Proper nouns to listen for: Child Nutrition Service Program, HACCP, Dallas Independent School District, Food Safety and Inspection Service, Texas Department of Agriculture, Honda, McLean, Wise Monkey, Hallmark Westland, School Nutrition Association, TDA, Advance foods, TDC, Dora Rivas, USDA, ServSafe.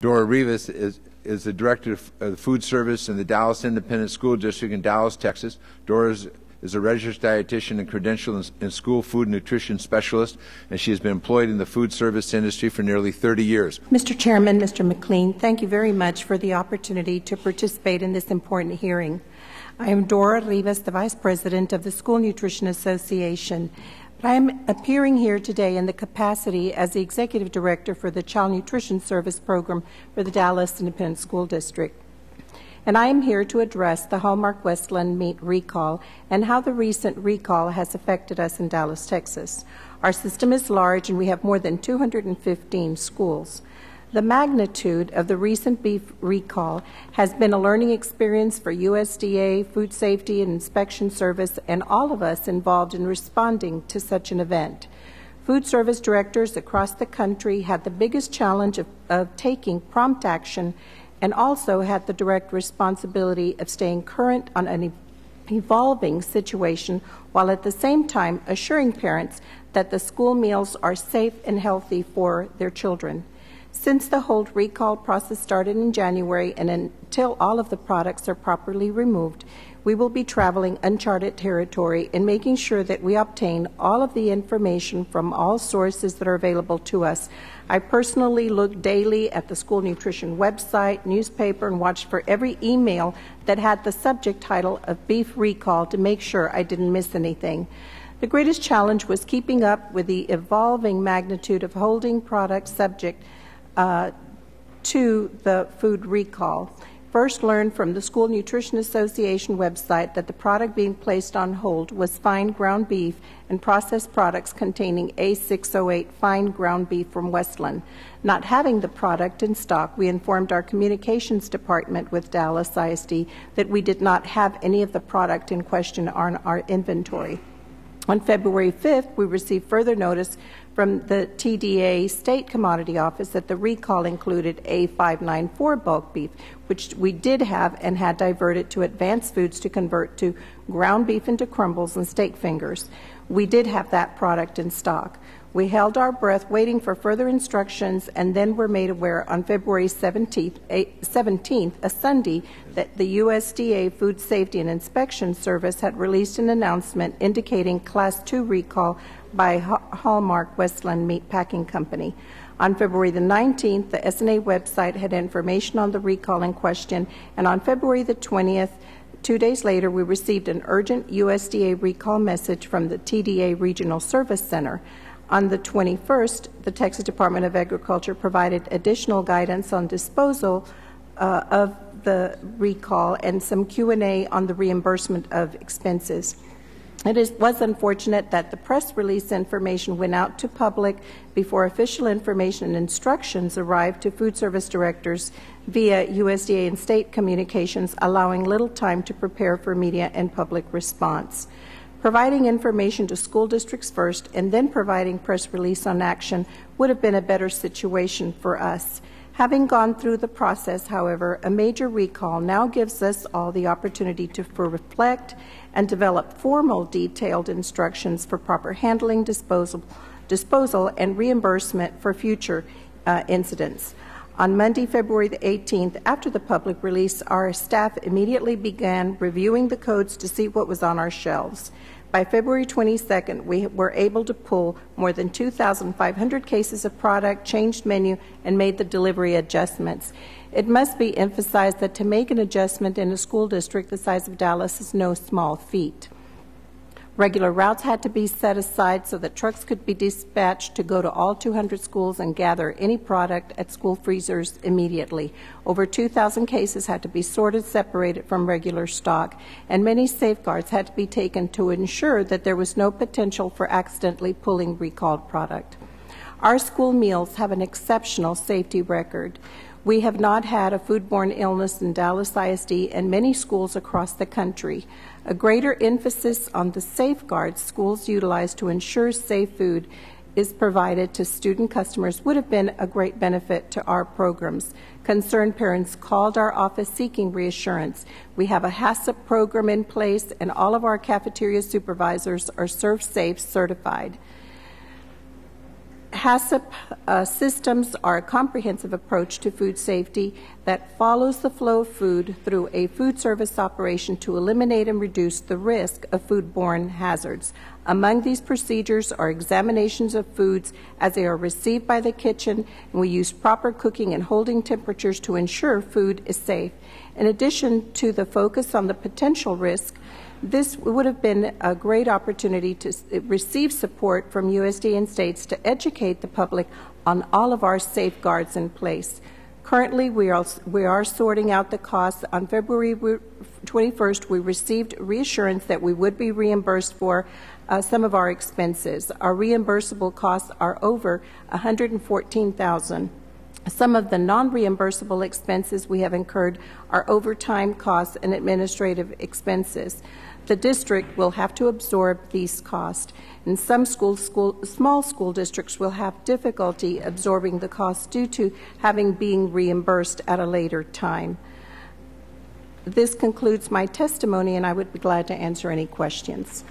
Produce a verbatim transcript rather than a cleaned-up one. Dora Rivas is, is the Director of the Food Service in the Dallas Independent School District in Dallas, Texas. Dora is, is a registered dietitian and credentialed in, in school food nutrition specialist, and she has been employed in the food service industry for nearly thirty years. Mister Chairman, Mister McLean, thank you very much for the opportunity to participate in this important hearing. I am Dora Rivas, the Vice President of the School Nutrition Association. I am appearing here today in the capacity as the Executive Director for the Child Nutrition Service Program for the Dallas Independent School District. And I am here to address the Hallmark Westland meat recall and how the recent recall has affected us in Dallas, Texas. Our system is large and we have more than two hundred fifteen schools. The magnitude of the recent beef recall has been a learning experience for U S D A, Food Safety and Inspection Service, and all of us involved in responding to such an event. Food service directors across the country had the biggest challenge of, of taking prompt action and also had the direct responsibility of staying current on an evolving situation while at the same time assuring parents that the school meals are safe and healthy for their children. Since the whole recall process started in January and until all of the products are properly removed, we will be traveling uncharted territory and making sure that we obtain all of the information from all sources that are available to us. I personally look daily at the school nutrition website, newspaper, and watched for every email that had the subject title of beef recall to make sure I didn't miss anything. The greatest challenge was keeping up with the evolving magnitude of holding products subject Uh, to the food recall. First learned from the School Nutrition Association website that the product being placed on hold was fine ground beef and processed products containing A six oh eight fine ground beef from Westland. Not having the product in stock, we informed our communications department with Dallas I S D that we did not have any of the product in question on our inventory. On February fifth, we received further notice from the T D A State Commodity Office that the recall included A five nine four bulk beef, which we did have and had diverted to Advance Foods to convert to ground beef into crumbles and steak fingers. We did have that product in stock. We held our breath waiting for further instructions and then were made aware on February seventeenth, a Sunday, that the U S D A Food Safety and Inspection Service had released an announcement indicating Class two recall by Hallmark Westland Meat Packing Company. On February the nineteenth, the S N A website had information on the recall in question, and on February the twentieth, two days later, we received an urgent U S D A recall message from the T D A Regional Service Center. On the twenty-first, the Texas Department of Agriculture provided additional guidance on disposal uh, of the recall and some Q and A on the reimbursement of expenses. It is, was unfortunate that the press release information went out to public before official information and instructions arrived to food service directors via U S D A and state communications, allowing little time to prepare for media and public response. Providing information to school districts first and then providing press release on action would have been a better situation for us. Having gone through the process, however, a major recall now gives us all the opportunity to reflect and develop formal, detailed instructions for proper handling, disposal, disposal and reimbursement for future uh, incidents. On Monday, February the eighteenth, after the public release, our staff immediately began reviewing the codes to see what was on our shelves. By February twenty-second, we were able to pull more than two thousand five hundred cases of product, changed menu, and made the delivery adjustments. It must be emphasized that to make an adjustment in a school district the size of Dallas is no small feat. Regular routes had to be set aside so that trucks could be dispatched to go to all two hundred schools and gather any product at school freezers immediately. Over two thousand cases had to be sorted, separated from regular stock, and many safeguards had to be taken to ensure that there was no potential for accidentally pulling recalled product. Our school meals have an exceptional safety record. We have not had a foodborne illness in Dallas I S D and many schools across the country. A greater emphasis on the safeguards schools utilize to ensure safe food is provided to student customers would have been a great benefit to our programs. Concerned parents called our office seeking reassurance. We have a hack C P program in place and all of our cafeteria supervisors are ServSafe certified. HACCP uh, systems are a comprehensive approach to food safety that follows the flow of food through a food service operation to eliminate and reduce the risk of foodborne hazards. Among these procedures are examinations of foods as they are received by the kitchen, and we use proper cooking and holding temperatures to ensure food is safe. In addition to the focus on the potential risk, this would have been a great opportunity to receive support from U S D A and states to educate the public on all of our safeguards in place. Currently, we are, we are sorting out the costs. On February twenty-first, we received reassurance that we would be reimbursed for uh, some of our expenses. Our reimbursable costs are over one hundred fourteen thousand dollars. Some of the non-reimbursable expenses we have incurred are overtime costs and administrative expenses. The district will have to absorb these costs, and some school, school, small school districts will have difficulty absorbing the costs due to having being reimbursed at a later time. This concludes my testimony, and I would be glad to answer any questions.